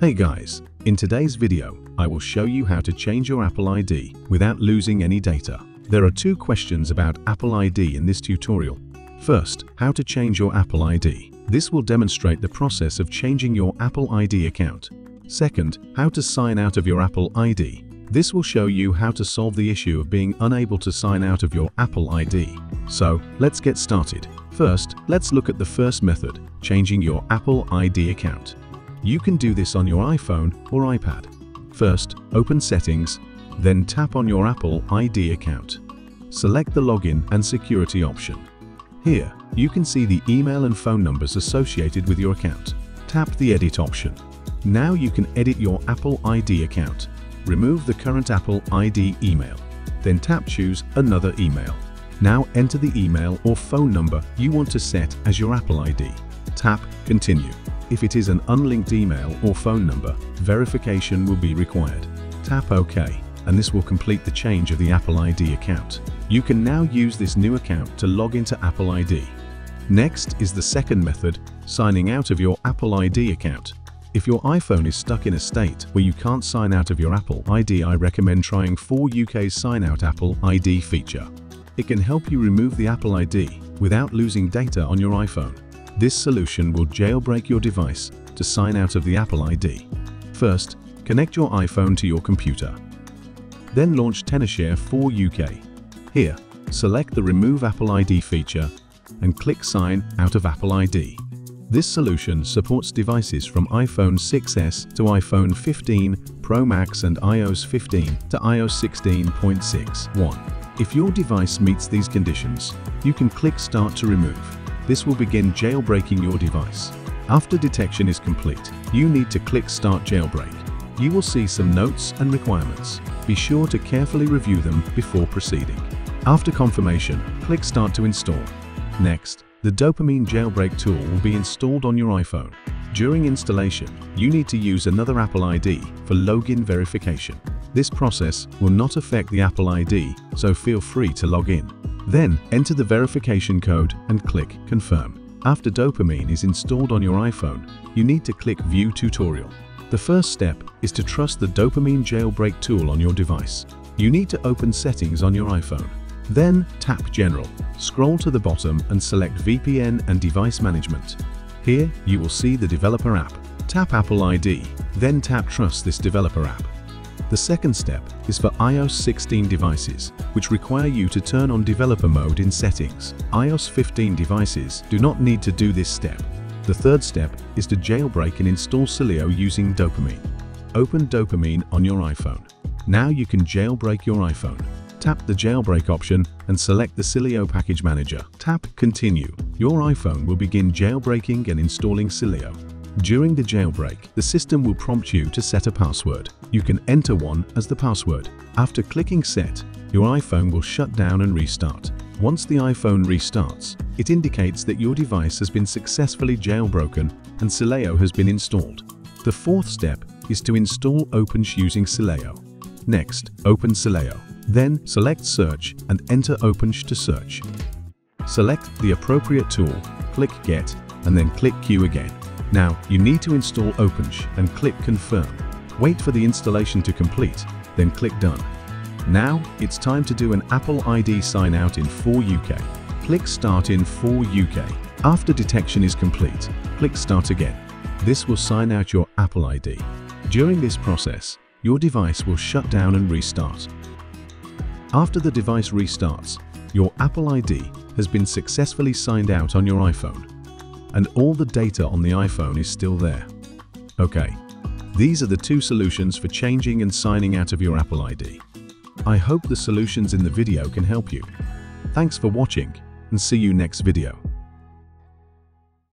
Hey guys, in today's video, I will show you how to change your Apple ID without losing any data. There are two questions about Apple ID in this tutorial. First, how to change your Apple ID. This will demonstrate the process of changing your Apple ID account. Second, how to sign out of your Apple ID. This will show you how to solve the issue of being unable to sign out of your Apple ID. So, let's get started. First, let's look at the first method, changing your Apple ID account. You can do this on your iPhone or iPad. First, open Settings, then tap on your Apple ID account. Select the Login and Security option. Here, you can see the email and phone numbers associated with your account. Tap the Edit option. Now you can edit your Apple ID account. Remove the current Apple ID email. Then tap Choose Another Email. Now enter the email or phone number you want to set as your Apple ID. Tap Continue. If it is an unlinked email or phone number, verification will be required. Tap OK, and this will complete the change of the Apple ID account. You can now use this new account to log into Apple ID. Next is the second method, signing out of your Apple ID account. If your iPhone is stuck in a state where you can't sign out of your Apple ID, I recommend trying 4uKey's Sign Out Apple ID feature. It can help you remove the Apple ID without losing data on your iPhone. This solution will jailbreak your device to sign out of the Apple ID. First, connect your iPhone to your computer. Then launch Tenorshare 4uKey. Here, select the Remove Apple ID feature and click Sign Out of Apple ID. This solution supports devices from iPhone 6s to iPhone 15 Pro Max and iOS 15 to iOS 16.6.1. If your device meets these conditions, you can click Start to remove. This will begin jailbreaking your device. After detection is complete, you need to click Start Jailbreak. You will see some notes and requirements. Be sure to carefully review them before proceeding. After confirmation, click Start to install. Next, the Dopamine jailbreak tool will be installed on your iPhone. During installation, you need to use another Apple ID for login verification. This process will not affect the Apple ID, so feel free to log in. Then, enter the verification code and click Confirm. After Dopamine is installed on your iPhone, you need to click View Tutorial. The first step is to trust the Dopamine jailbreak tool on your device. You need to open Settings on your iPhone. Then, tap General. Scroll to the bottom and select VPN and Device Management. Here, you will see the Developer app. Tap Apple ID, then tap Trust this Developer app. The second step is for iOS 16 devices, which require you to turn on developer mode in Settings. iOS 15 devices do not need to do this step. The third step is to jailbreak and install Sileo using Dopamine. Open Dopamine on your iPhone. Now you can jailbreak your iPhone. Tap the jailbreak option and select the Sileo Package Manager. Tap Continue. Your iPhone will begin jailbreaking and installing Sileo. During the jailbreak, the system will prompt you to set a password. You can enter one as the password. After clicking Set, your iPhone will shut down and restart. Once the iPhone restarts, it indicates that your device has been successfully jailbroken and Sileo has been installed. The fourth step is to install OpenSSH using Sileo. Next, open Sileo. Then select Search and enter OpenSSH to search. Select the appropriate tool, click Get, and then click Q again. Now, you need to install OpenSSH and click Confirm. Wait for the installation to complete, then click Done. Now, it's time to do an Apple ID sign out in 4uKey. Click Start in 4uKey. After detection is complete, click Start again. This will sign out your Apple ID. During this process, your device will shut down and restart. After the device restarts, your Apple ID has been successfully signed out on your iPhone, and all the data on the iPhone is still there. Okay, these are the two solutions for changing and signing out of your Apple ID. I hope the solutions in the video can help you. Thanks for watching, and see you next video.